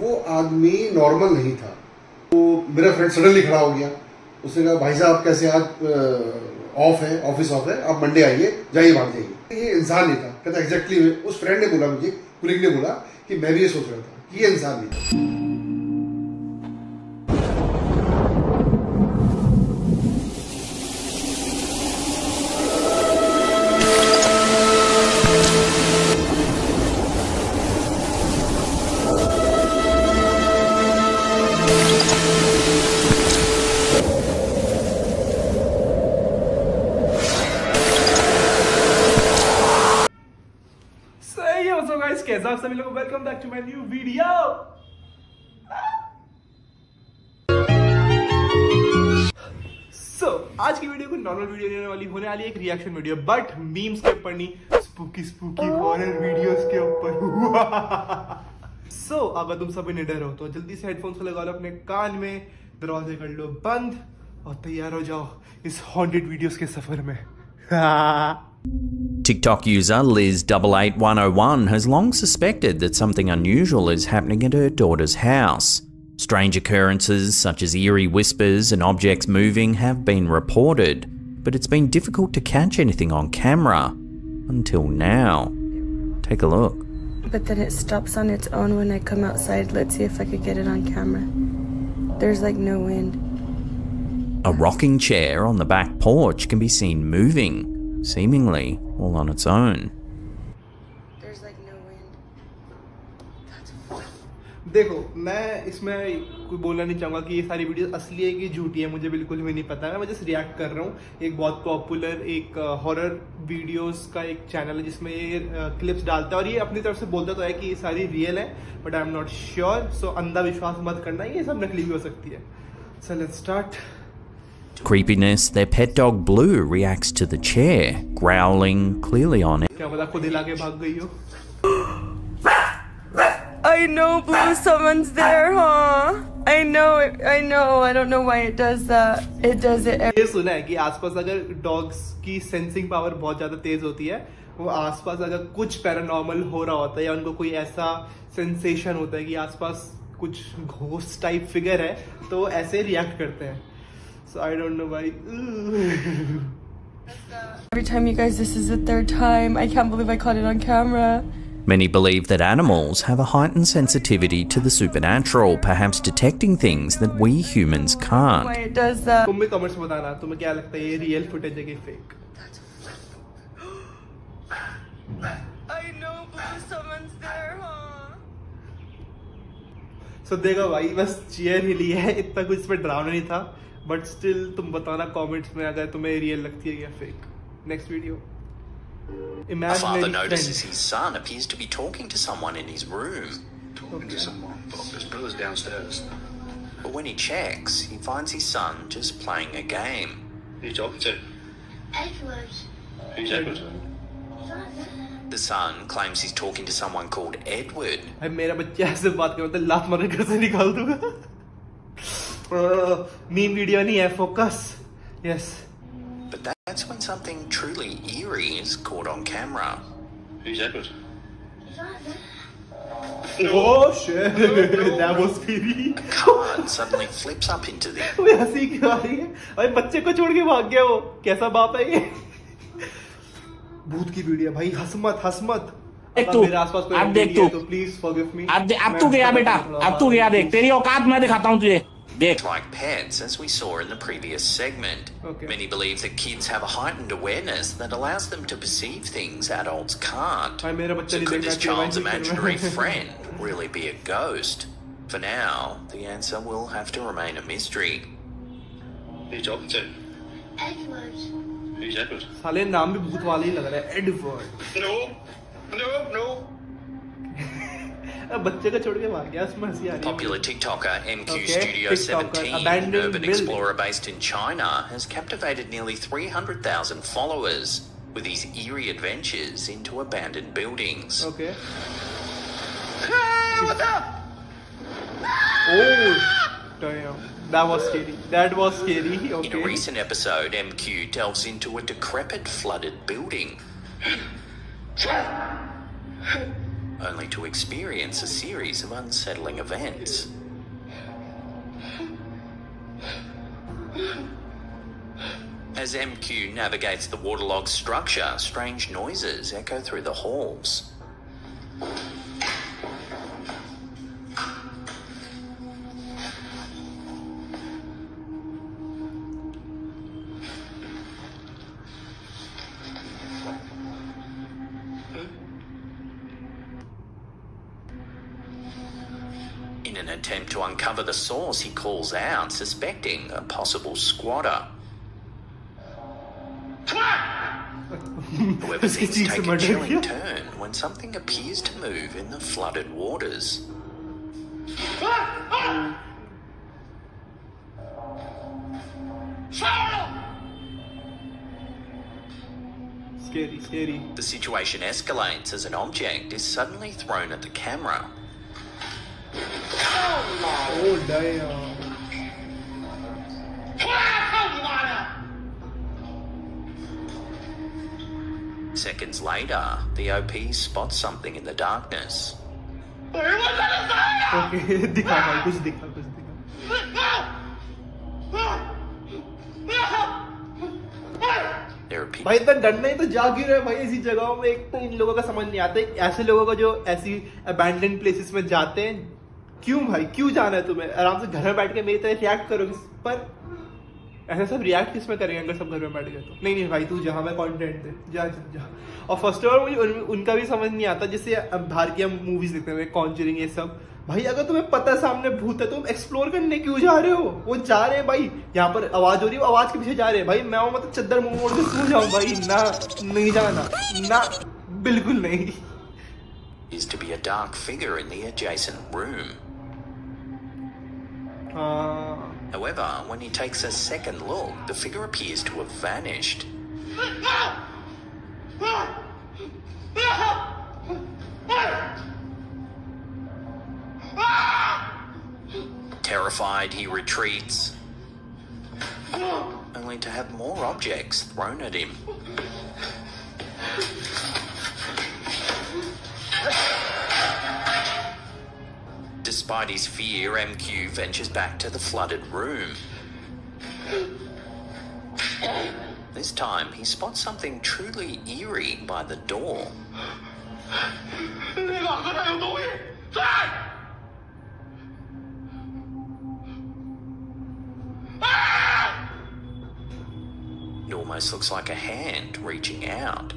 वो आदमी नॉर्मल नहीं था। तो मेरा फ्रेंड सडनली खड़ा हो गया, उसने कहा भाई साहब कैसे आज ऑफ है, ऑफिस ऑफ है, आप मंडे आइए, जाइए भाग जाइए। ये इंसान नहीं था, कहता एग्जैक्टली। उस फ्रेंड ने बोला मुझे, कुलीग ने बोला कि मैं भी ये सोच रहा था कि ये इंसान नहीं था। आप सभी लोगों को welcome back to my new video. आज की वीडियो को नॉर्मल वीडियो नहीं होने वाली, होने वाली एक रिएक्शन वीडियो, बट मीम्स के ऊपर नहीं, स्पूकी हॉरर वीडियोस के ऊपर। सो अगर तुम सभी निडर हो तो जल्दी से हेडफोन्स को लगा लो अपने कान में, दरवाजे कर लो बंद और तैयार हो जाओ इस हॉन्टेड वीडियोस के सफर में। TikTok user Liz88101 has long suspected that something unusual is happening at her daughter's house. Strange occurrences such as eerie whispers and objects moving have been reported, but it's been difficult to catch anything on camera until now. Take a look. But then it stops on its own when I come outside. Let's see if I could get it on camera. There's like no wind. A rocking chair on the back porch can be seen moving, seemingly all on its own. There's like no wind. That's... देखो मैं इसमें कोई बोलना नहीं चाहूँगा कि ये सारी वीडियोस असली है कि झूठी है, मुझे बिल्कुल भी नहीं पता। मैं जस्ट रिएक्ट कर रहा हूँ। एक बहुत पॉपुलर एक हॉरर वीडियोस का एक चैनल है जिसमें ये क्लिप्स डालता है और ये अपनी तरफ से बोलता तो है कि ये सारी रियल है, but I am not sure. So अंधा विश्वास मत करना, ये सब नकली भी हो सकती है। So let's start. Creepiness, their pet dog Blue reacts to the chair, growling clearly on it. I know, Blue, someone's there, huh? I know, I don't know why it does that. It does it every... ये सुना है कि आसपास अगर dogs की sensing power बहुत ज़्यादा तेज होती है, वो आसपास अगर कुछ paranormal हो रहा होता है या उनको कोई ऐसा sensation होता है कि आसपास कुछ ghost type figure है, तो वो ऐसे react करते हैं। So I don't know why. Every time, you guys, this is the third time. I can't believe I caught it on camera. Many believe that animals have a heightened sensitivity to the supernatural, perhaps detecting things that we humans can't. Why it does that? तुम भी comments में बताना, तुम्हें क्या लगता है ये real footage है कि fake? I know, Blue, someone's there, huh? So देखो भाई, बस चेयर हिली है, इतना कुछ इसमें ड्रामा नहीं था। बट स्टिल तुम बताना कमेंट्स में अगर तुम्हें रियल लगती है या fake. Next video. Imaginary notices his son appears to be talking to someone in his room. Talking to someone. His brother's downstairs. But when he checks, he finds his son just playing a game. Who you talking to? Edward. Who's Edward? The son claims he's talking to someone called Edward. अब मेरा बच्चा ऐसे बात करता है, लात मार के घर से निकाल दूंगा। Meme video नहीं है, focus. Yes. But that's when something truly eerie is caught on camera. Who's Edward? Oh shit! That was creepy. A card suddenly flips up into the. वो हंसी क्यों आ रही है? भाई बच्चे को छोड़ के भाग गया वो। कैसा बाप है ये? भूत की वीडियो भाई, हंस मत। अब देख तू। Please forgive me. अब तू गया बेटा, अब तू गया देख। तेरी औकात मैं दिखाता हूँ तुझे। Like pets, as we saw in the previous segment, okay. Many believe that kids have a heightened awareness that allows them to perceive things adults can't. So could this child's imaginary friend really be a ghost? For now, the answer will have to remain a mystery. Who you talking to? Edward. Who's Edward? साले नाम भी भूत वाले ही लग रहा है, Edward. No. बच्चे का छोड़ के भाग गया, उसमें हंसी आ रही है। Popular TikToker MQ Studio 17, an urban explorer based in China, has captivated nearly 300,000 followers with his eerie adventures into abandoned buildings. Okay. Hey, what's up? Oh, damn. That was scary. Okay. In a recent episode, MQ delves into a decrepit, flooded building. only to experience a series of unsettling events. As MQ navigates the waterlogged structure, strange noises echo through the halls. In an attempt to uncover the source, he calls out, suspecting a possible squatter. However, things take a chilling turn when something appears to move in the flooded waters. Scary, scary. The situation escalates as an object is suddenly thrown at the camera. Oh damn. Seconds later, the OP spots something in the darkness. भाई इतना डरना ही तो जागिर है भाई ऐसी जगहों में। एक तो इन लोगों का समझ नहीं आता है ऐसे लोगों का जो ऐसी अबैंडन प्लेसेस में जाते हैं। क्यों भाई, क्यों जाना है तुम्हें? आराम से घर में बैठ के मेरी तरह रिएक्ट करो इस पर। ऐसा सब रिएक्ट किस में करेंगे अगर सब घर में बैठ गए तो? नहीं नहीं भाई तू जहाँ मैं कॉन्टेंट दे जा। और फर्स्ट ऑफ ऑल मुझे उनका भी समझ नहीं आता जैसे भारतीय मूवीज देखते हैं कॉन्जरिंग ये सब। भाई अगर तुम्हें पता सामने भूत है तुम एक्सप्लोर करने क्यों जा रहे हो? वो जा रहे हैं भाई, यहाँ पर आवाज हो रही है, आवाज के पीछे जा रहे हैं। भाई मैं हूँ मतलब चद्दर मुँह मोड़ के सो जाऊँ भाई, ना नहीं जाना, ना बिल्कुल नहीं। However, when he takes a second look, the figure appears to have vanished. Terrified, he retreats, only to have more objects thrown at him. Despite his fear, MQ ventures back to the flooded room. This time, he spots something truly eerie by the door. It almost looks like a hand reaching out.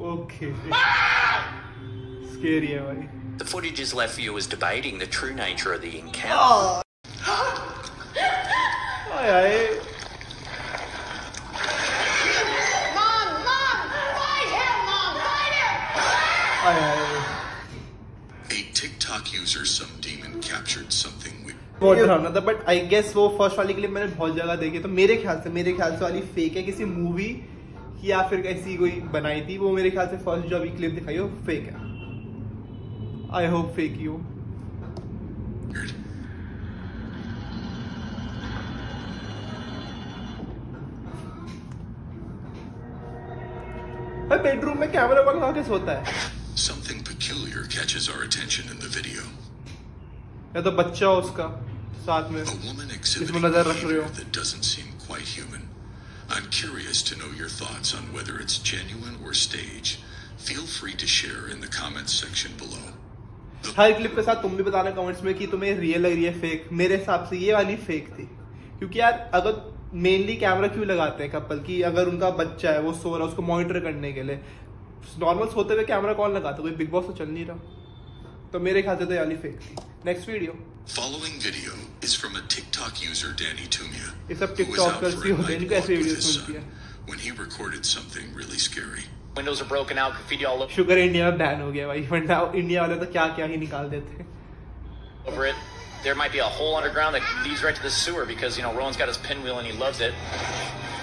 Okay. Scary, right? The footage has left viewers debating the true nature of the encounter. A TikTok user, some demon captured something weird. But I guess वो first वाली के लिए मैंने बहुत जगह देखी तो मेरे ख्याल से वाली फेक है किसी मूवी की या फिर ऐसी कोई बनाई थी। वो मेरे ख्याल से फर्स्ट जो अभी क्लिप दिखाई हो फेक है। I hope fake you. A bedroom में कैमरा पकड़ा के सोता है। Something peculiar catches our attention in the video. या तो बच्चा हो उसका साथ में। A woman exhibiting behavior that doesn't seem quite human. I'm curious to know your thoughts on whether it's genuine or staged. Feel free to share in the comments section below. हर clip के साथ तुम भी बताना comments में कि तुम्हें real लग रही है फेक। मेरे हिसाब से ये वाली फेक थी क्योंकि यार अगर मेनली कैमरा क्यों लगाते हैं कपल की? अगर उनका बच्चा है वो सो रहा है उसको मॉनिटर करने के लिए। नॉर्मल सोते हुए कैमरा कौन लगाता? कोई बिग बॉस तो चल नहीं रहा। तो मेरे ख्याल से तो ये वाली फेक थी। Next video following video is from a TikTok user Danny टूमिया। ये सब टिकटॉकर्स ही होते हैं इनको ऐसे वीडियोस मिलती है। When he recorded something really scary Windows are broken out, graffiti all over. Sugar India ban ho gaya bhai, वरना India वाले तो क्या-क्या ही निकाल देते हैं. Over it, there might be a hole underground that leads right to the sewer because you know Rowan's got his pinwheel and he loves it.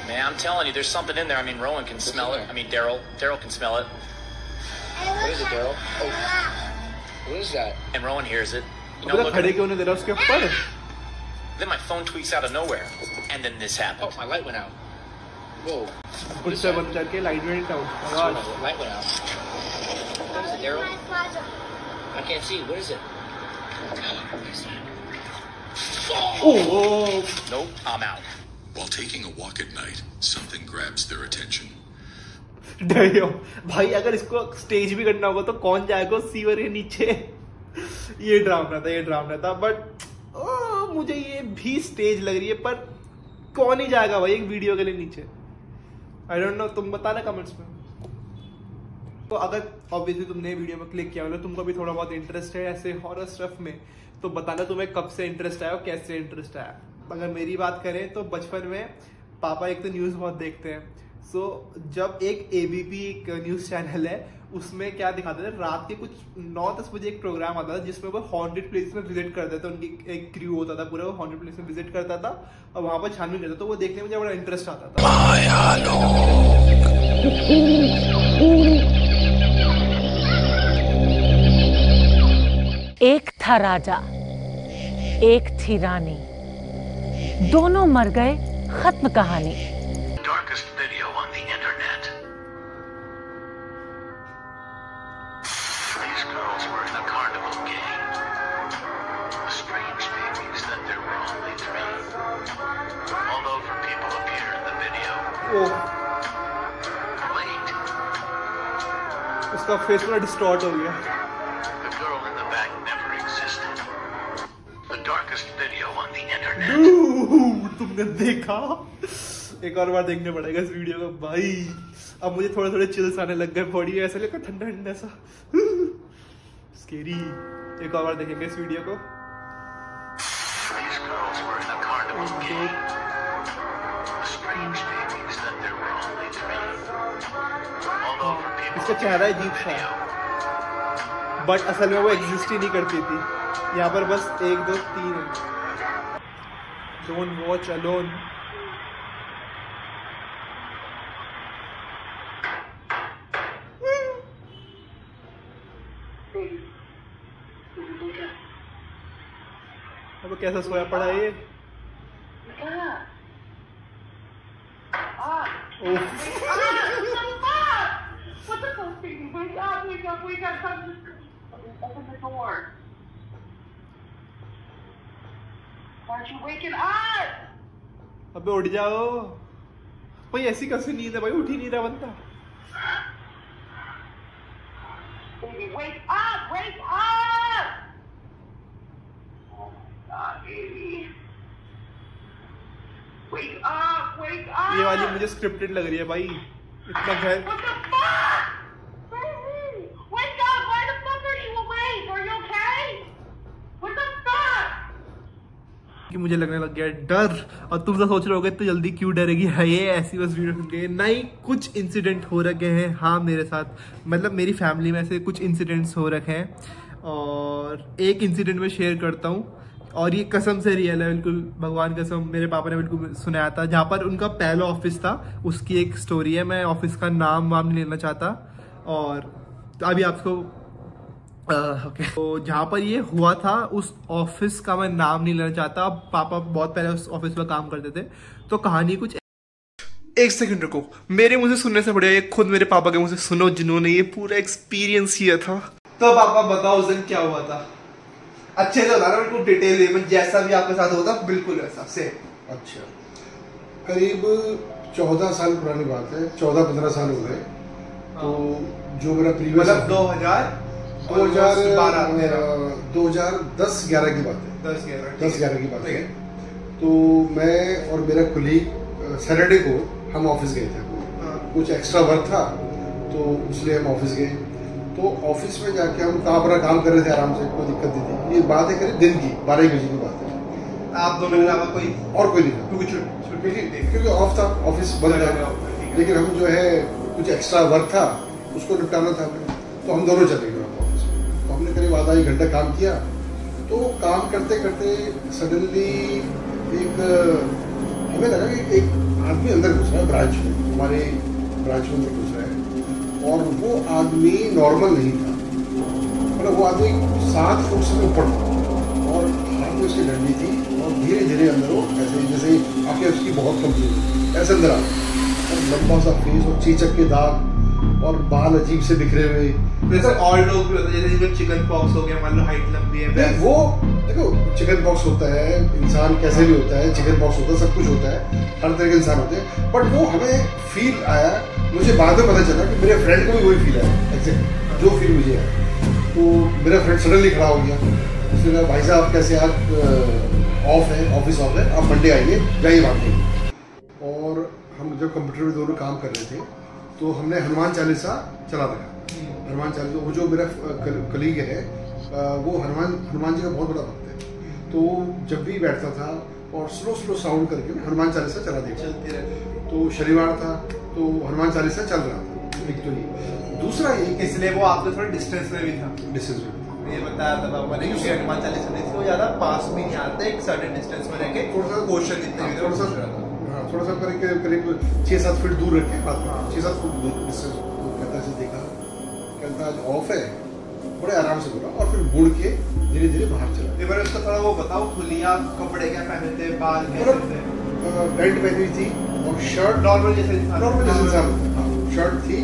Man, I'm telling you, there's something in there. I mean, Rowan can smell it. I mean, Daryl can smell it. What is it, Daryl? Oh, what is that? And Rowan hears it. You know, look at it. Then my phone tweaks out of nowhere, and then this happens. Oh, my light went out. Whoa. Light went out. Is it Daryl? I can't see. What is it? Oh! Nope, I'm out. While taking a walk at night, something grabs their attention. डरियो भाई, अगर इसको stage भी करना होगा तो कौन जाएगा सीवर के नीचे? ये ड्रामा था, ये ड्रामा था। बट मुझे ये भी स्टेज लग रही है, पर कौन ही जाएगा भाई एक वीडियो के लिए नीचे? आई डोंट नो, तुम बताना कमेंट्स में। तो अगर ऑब्वियसली तुमने वीडियो में क्लिक किया हो, तुमको भी थोड़ा बहुत इंटरेस्ट है ऐसे हॉरर स्टफ में, तो बताना तुम्हें कब से इंटरेस्ट आया और कैसे इंटरेस्ट आया। अगर मेरी बात करें तो बचपन में पापा एक तो न्यूज़ बहुत देखते हैं, सो जब एक ABP एक न्यूज़ चैनल है, उसमें क्या दिखाते थे, रात के कुछ 9-10 बजे एक प्रोग्राम आता था जिसमें वो हॉन्टेड प्लेस में विजिट करते थे। उनकी एक क्रू होता था पूरा, वो हॉन्टेड प्लेस में विजिट करता था और वहाँ पर छानबीन करता था। तो वो देखने में बड़ा इंटरेस्ट आता था। एक था राजा, एक थी रानी, दोनों मर गए, खत्म कहानी। उसका फेस पूरा डिस्टॉर्ट हो गया। तुमने देखा? एक और बार देखने पड़ेगा इस वीडियो को भाई। अब मुझे थोड़े थोड़े चिल्स आने लग गए बॉडी में, ऐसा लगा ठंडा ठंडा सा, स्केरी। एक और बार देखेंगे इस वीडियो को। इसका चेहरा अजीब सा है, बट असल में वो एग्जिस्ट ही नहीं करती थी। यहाँ पर बस 1 2 3 है। Don't watch alone. अब कैसा सोया पड़ा है ये? अबे उठ जाओ भाई, ऐसी कैसी नींद है भाई, उठ ही नहीं रहा बंदा। ये वाली मुझे स्क्रिप्टेड लग रही है भाई, इतना घर। कि मुझे लगने लग गया डर, और तुम सब सोच रहे होगे तो जल्दी क्यों डरेगी है ये, ऐसी बस वीडियो सुन के। नहीं, कुछ इंसिडेंट हो रखे हैं हाँ मेरे साथ, मतलब मेरी फैमिली में ऐसे कुछ इंसिडेंट्स हो रखे हैं, और एक इंसिडेंट मैं शेयर करता हूँ, और ये कसम से रियल है, बिल्कुल भगवान कसम। मेरे पापा ने बिल्कुल सुनाया था, जहाँ पर उनका पहला ऑफिस था, उसकी एक स्टोरी है। मैं ऑफिस का नाम वाम नहीं लेना चाहता, और तो अभी आपको तो जहाँ पर ये हुआ था उस ऑफिस का मैं नाम नहीं लेना चाहता। पापा बहुत पहले उस ऑफिस में काम करते थे। तो कहानी कुछ, एक सेकंड रुको, मेरे मुझे सुनने से बढ़िया ये खुद मेरे पापा के मुझे सुनो, जिन्होंने ये पूरा एक्सपीरियंस किया था। तो पापा बताओ उस दिन क्या हुआ था, अच्छे से बता रहा, बिल्कुल डिटेल में, जैसा भी आपके साथ होता बिल्कुल वैसा सेम। अच्छा, करीब 14 साल पुरानी बात है, 14-15 साल हो गए। तो जो मेरा प्रीवियस, मतलब 2010-11 की बात है, 10-11 की बात है। तो मैं और मेरा कुलीग सैटरडे को हम ऑफिस गए थे, कुछ एक्स्ट्रा वर्क था तो इसलिए हम ऑफिस गए। तो ऑफिस में जाके हम अपना काम कर रहे थे आराम से, कोई दिक्कत नहीं थी। ये बात है करीब दिन की 12 बजे की बात है। आप दोनों के अलावा कोई और कोई नहीं था क्योंकि ऑफ था, ऑफिस बंद था, लेकिन हम जो है कुछ एक्स्ट्रा वर्क था उसको निपटाना था। तो हम दोनों चले गए, हमने करीब आधा एक घंटा काम किया। तो काम करते करते सडनली एक हमें लगा कि एक आदमी अंदर घुस रहा है ब्रांच में, हमारे ब्रांच में घुस रहा है, और वो आदमी नॉर्मल नहीं था। मतलब वो आदमी 7 फुट से ऊपर था, और हाथ में उसकी डंडी थी, और धीरे धीरे अंदर वो ऐसे जैसे आँखें उसकी बहुत कमजोर थी, ऐसे अंदर आ, और लंबा सा फेस और चीचक के दाग, और बाल अजीब से बिखरे हुए। और लोग भी होते हैं जैसे चिकन पॉक्स हो गया, मान लो हाइट लंबी है वो। देखो चिकन पॉक्स होता है, इंसान कैसे भी होता है, चिकन पॉक्स होता है, सब कुछ होता है, हर तरह के इंसान होते हैं। बट वो हमें फील आया, मुझे बाद में पता चला कि मेरे फ्रेंड को भी वही फील आया, एग्जैक्ट जो फील मुझे आया। तो मेरा फ्रेंड सडनली खड़ा हो गया, उसने कहा भाई साहब कैसे आप ऑफ है, ऑफिस ऑफ है, आप मंडे आइए, जाइए बात करिए। और हम जब कंप्यूटर में दोनों काम कर रहे थे तो हमने हनुमान चालीसा चला दिया। हनुमान चालीसा, वो जो मेरा कलीग है वो हनुमान जी का बहुत बड़ा भक्त है, तो जब भी बैठता था और स्लो स्लो साउंड करके हनुमान चालीसा चला दिया। तो शनिवार था तो हनुमान चालीसा चल रहा था, एक तो नहीं। दूसरा ये इसलिए वो आपने थोड़ा डिस्टेंस में भी था, डिस्टेंस में ये बताया था बाबा ने कि हनुमान चालीसा नहीं, वो ज़्यादा पास में नहीं आता, एक सर्टेन डिस्टेंस में रह के थोड़ा सा क्वेश्चन इतना थोड़ा सा करके करीब 6-7 फीट दूर रखे, बाद में 6-7 फुट दूर डिस्टेंस। तो कहता से देखा, कहता आज ऑफ है, बड़े आराम से बोला और फिर मुड़ के धीरे धीरे बाहर चला। एक बार उसका थोड़ा वो बताओ, खुलिया कपड़े क्या पहनते, बाल कैसे, पैंट पहनी थी और शर्ट नॉर्मल जैसे शर्ट थी,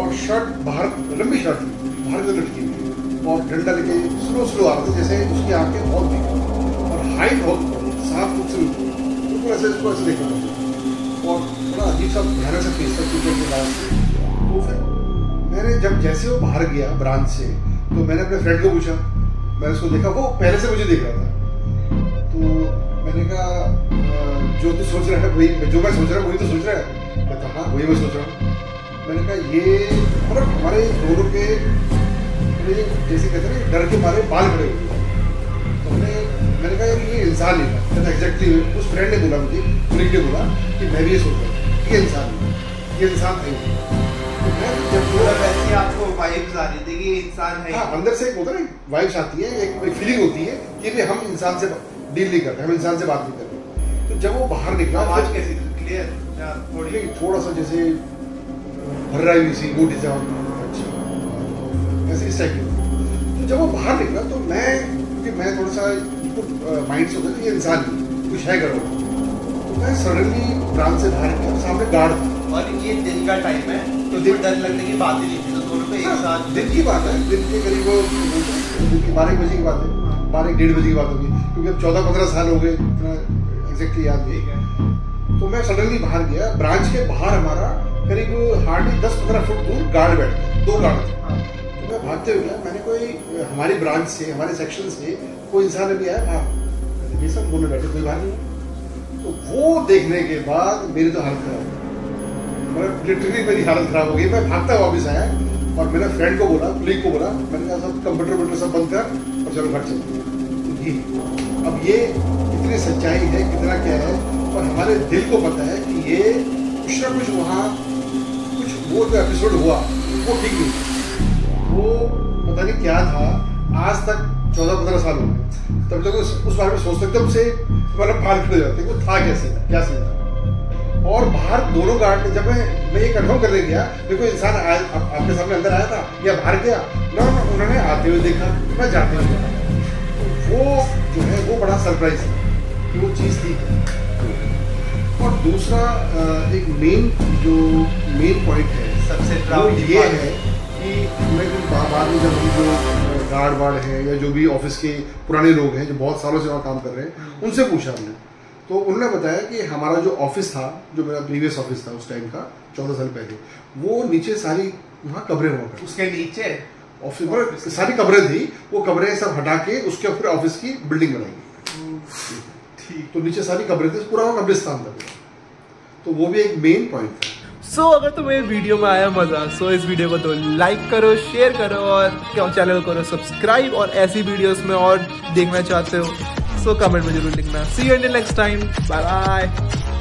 और शर्ट बाहर लंबी शर्ट थी, बाहर से लटकी थी और डंडा लेके स्लो स्लो आ रहा था, जैसे उसकी आँखें बहुत दिखी और हाइट बहुत 7 फुट से ऐसे देखा और थोड़ा अजीब सा भयानक सा फेस था टीचर के बाद। तो फिर मैंने जब जैसे वो बाहर गया ब्रांच से तो मैंने अपने फ्रेंड को पूछा, मैंने उसको देखा वो पहले से मुझे देख रहा था। तो मैंने कहा जो तू सोच रहा है वही, जो मैं सोच रहा हूँ वही तो सोच रहा है। कहता हाँ वही मैं सोच रहा हूँ। मैंने कहा ये मतलब हमारे दोनों के जैसे कहते हैं डर के मारे बाल खड़े हुए। तो मैंने कहा ये इंसान नहीं था। कहता एग्जैक्टली, उस फ्रेंड ने बोला मुझे, कलीग ने बोला कि मैं भी ये सोच रहा हूँ, ये इंसान नहीं, ये इंसान नहीं। तो मैं जब बोला वैसे आपको वाइब्स आ रही थी कि इंसान है, हाँ अंदर से एक होता है ना वाइब्स आती है, एक फीलिंग होती है कि भी हम इंसान से डील नहीं करते, हम इंसान से बात नहीं करते। तो जब वो बाहर निकला आज कैसी क्लियर थोड़ी थोड़ा सा जैसे भर रही हुई सी बूटी से ऐसे इस टाइप। तो जब वो बाहर निकला तो मैं थोड़ा सा माइंड से होता है कि ये इंसान कुछ है करो। तो मैं सडनली ब्रांच से बाहर गया, सामने गार्ड था और ये दिन का टाइम है तो दिन डर लगने की बात ही नहीं थी। तो दोनों पे एक साथ दिन की बात है, दिन के करीब दिन की 12 बजे की बात है, 12-1:30 बजे की बात होगी, क्योंकि अब 14-15 साल हो गए, इतना एग्जैक्टली याद नहीं है। तो मैं सडनली बाहर गया, ब्रांच के बाहर हमारा करीब हार्डली 10-15 फुट दूर गार्ड बैठे, 2 गार्ड थे। मैं भागते हुए मैंने कोई हमारी ब्रांच से, हमारे सेक्शन से कोई इंसान अभी आया बाहर, ये सब दोनों बैठे, कोई बाहर नहीं। तो वो देखने के बाद मेरी तो हालत खराब हो गई, लिटरली मेरी हालत खराब हो गई। मैं भागता वापस आया और मेरे फ्रेंड को बोला, कलीग को बोला, मैंने कहा सब कंप्यूटर वम्प्यूटर सब बंद कर और चलो घर चलते। अब ये कितनी सच्चाई है, कितना क्या है, और हमारे दिल को पता है कि ये कुछ ना कुछ वहाँ कुछ वो जो एपिसोड हुआ वो ठीक नहीं, वो पता नहीं क्या था। आज तक 14-15 साल हो गए, तब तक उस बारे में सोच सकते, उसे मतलब पार खड़े जाते वो था कैसे, क्या सीन था। और बाहर दोनों गार्ड ने, जब मैं ये कन्फर्म करने गया देखो इंसान आपके सामने अंदर आया था या बाहर गया ना, उन्होंने आते हुए देखा ना जाते हुए देखा। तो वो जो है वो बड़ा सरप्राइज था कि वो चीज़ थी। और दूसरा एक मेन पॉइंट है, सबसे प्राउड ये है कि मैं बाद में जब जो गार्ड वार्ड हैं या जो भी ऑफिस के पुराने लोग हैं जो बहुत सालों से वहाँ काम कर रहे हैं, उनसे पूछा हमने, तो उन्होंने बताया कि हमारा जो ऑफिस था, जो मेरा प्रीवियस ऑफिस था उस टाइम का 14 साल पहले, वो नीचे सारी वहाँ कब्रें हुआ करती, उसके नीचे ऑफिस पर सारी कब्रें थी, वो कब्रें सब हटा के उसके फिर ऑफिस की बिल्डिंग बनाई थी। तो नीचे सारी कब्रें थी, पूरा कब्रिस्तान था। तो वो भी एक मेन पॉइंट था। सो अगर तुम्हें वीडियो में आया मज़ा, सो इस वीडियो को तो लाइक करो, शेयर करो और चैनल को करो सब्सक्राइब, और ऐसी वीडियोस में और देखना चाहते हो सो कमेंट में जरूर लिखना। See you next time, bye bye.